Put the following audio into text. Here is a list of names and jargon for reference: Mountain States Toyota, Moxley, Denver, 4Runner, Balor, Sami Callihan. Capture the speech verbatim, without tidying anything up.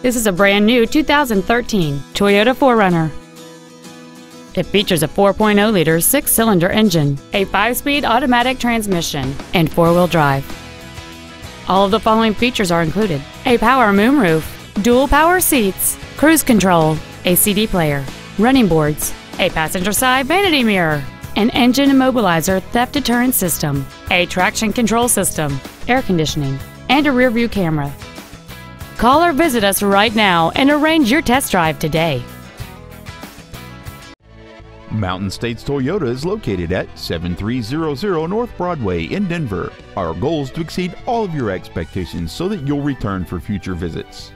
This is a brand new two thousand thirteen Toyota four runner. It features a four point oh liter six-cylinder engine, a five-speed automatic transmission, and four-wheel drive. All of the following features are included: a power moonroof, dual power seats, cruise control, a C D player, running boards, a passenger side vanity mirror, an engine immobilizer theft deterrent system, a traction control system, air conditioning, and a rear view camera. Call or visit us right now and arrange your test drive today. Mountain States Toyota is located at seven three zero zero North Broadway in Denver. Our goal is to exceed all of your expectations so that you'll return for future visits.